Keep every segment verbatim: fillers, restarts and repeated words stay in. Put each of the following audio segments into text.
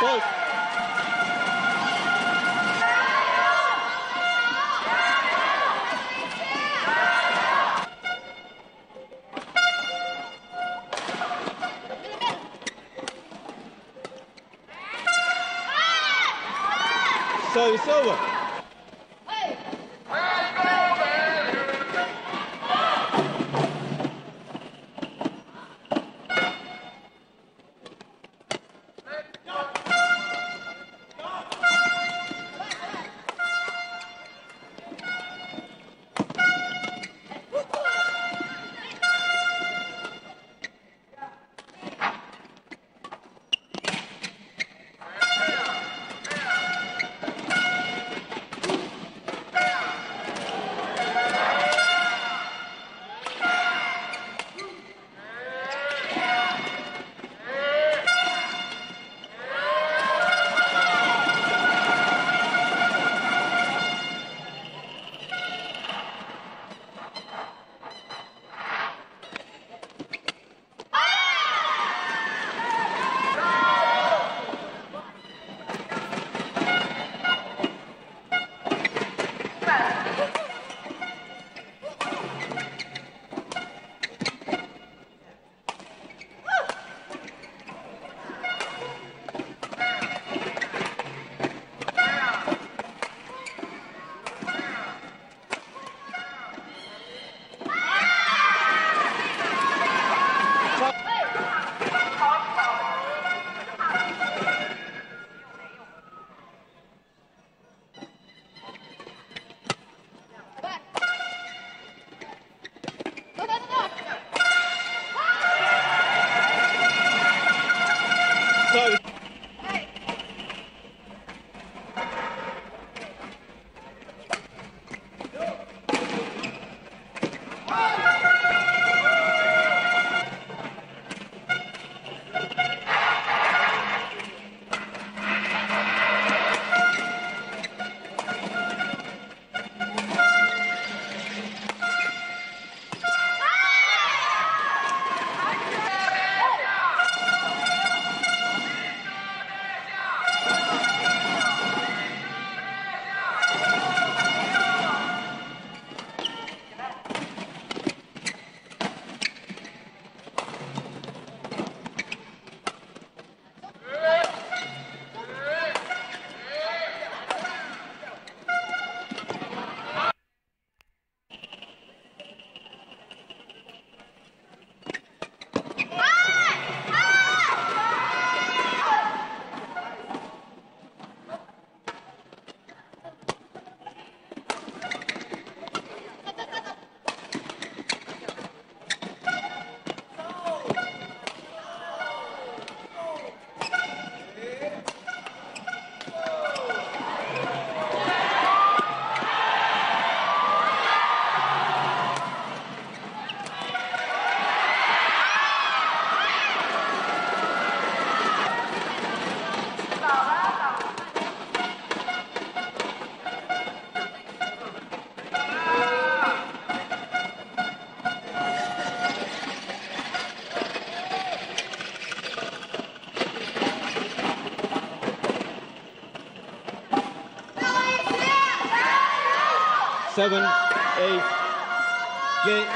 Both. So it's over. Hey. Seven, eight, get it.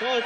Good.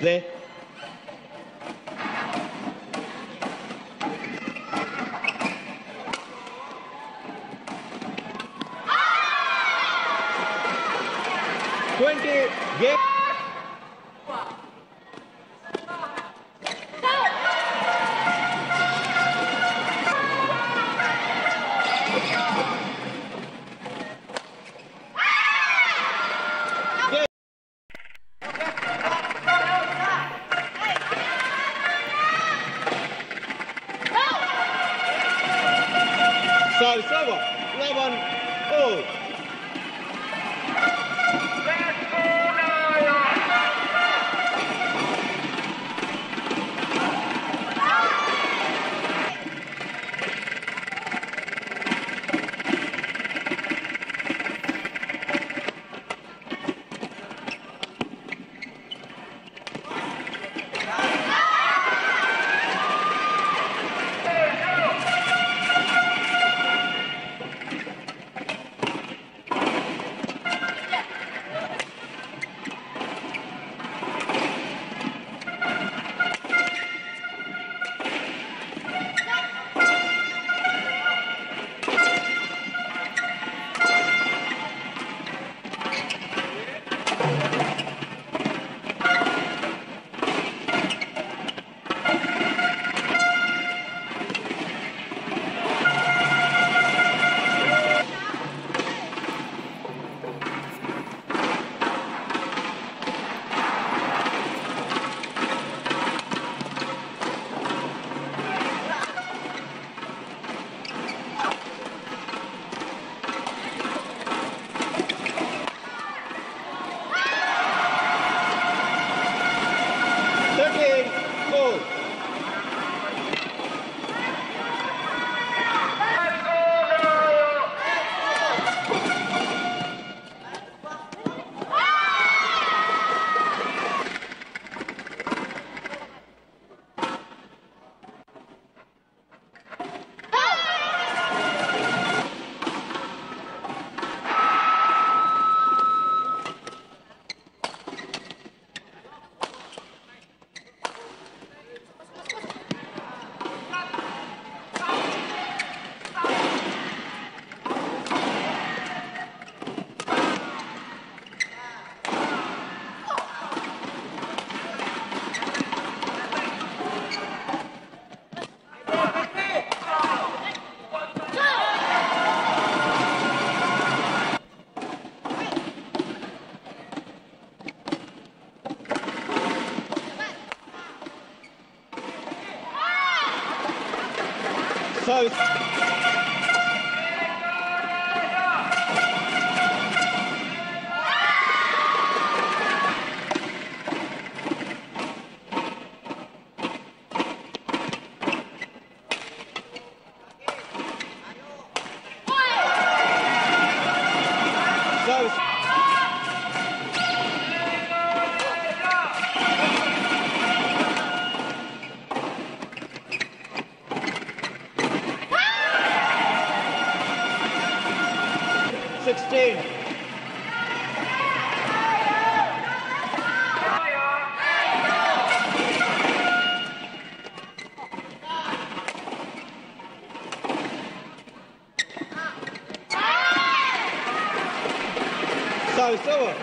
There. twenty game. both. sixteen. So, so.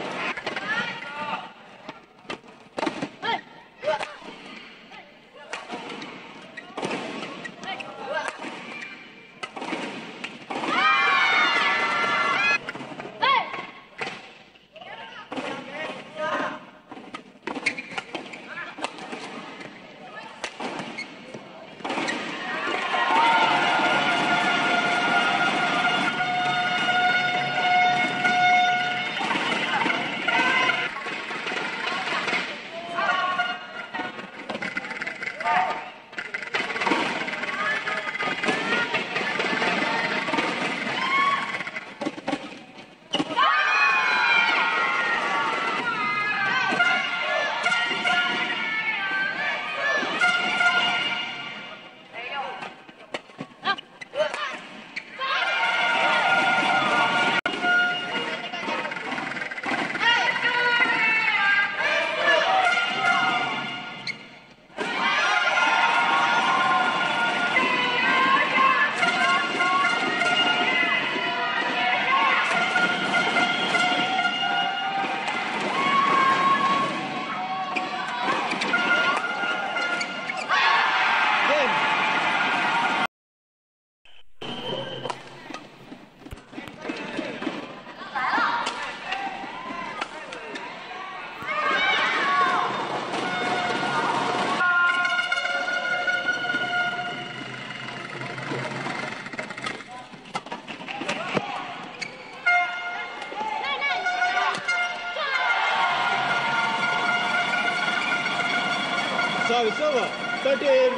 So, so, thirteen.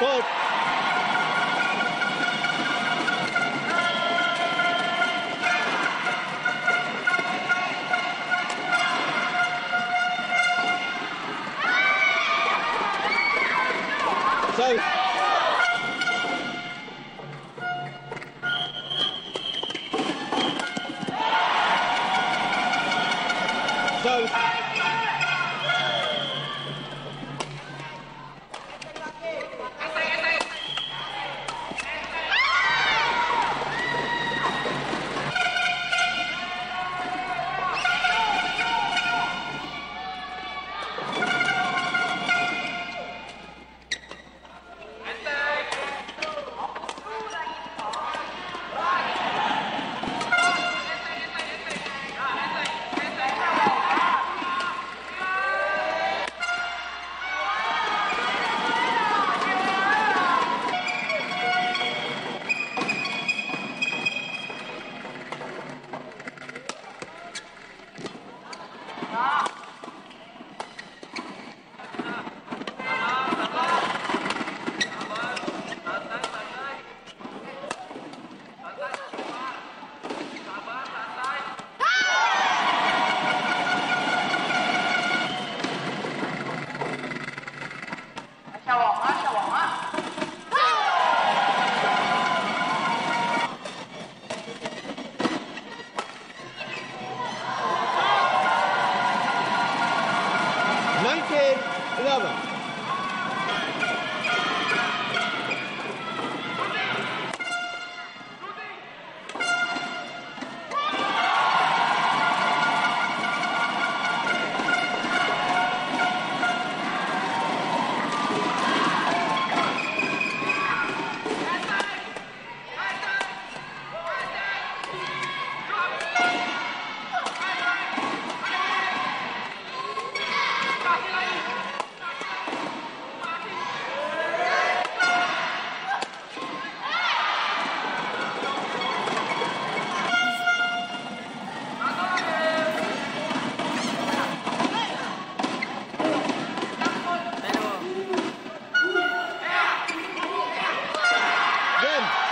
Four. So so eleven. him.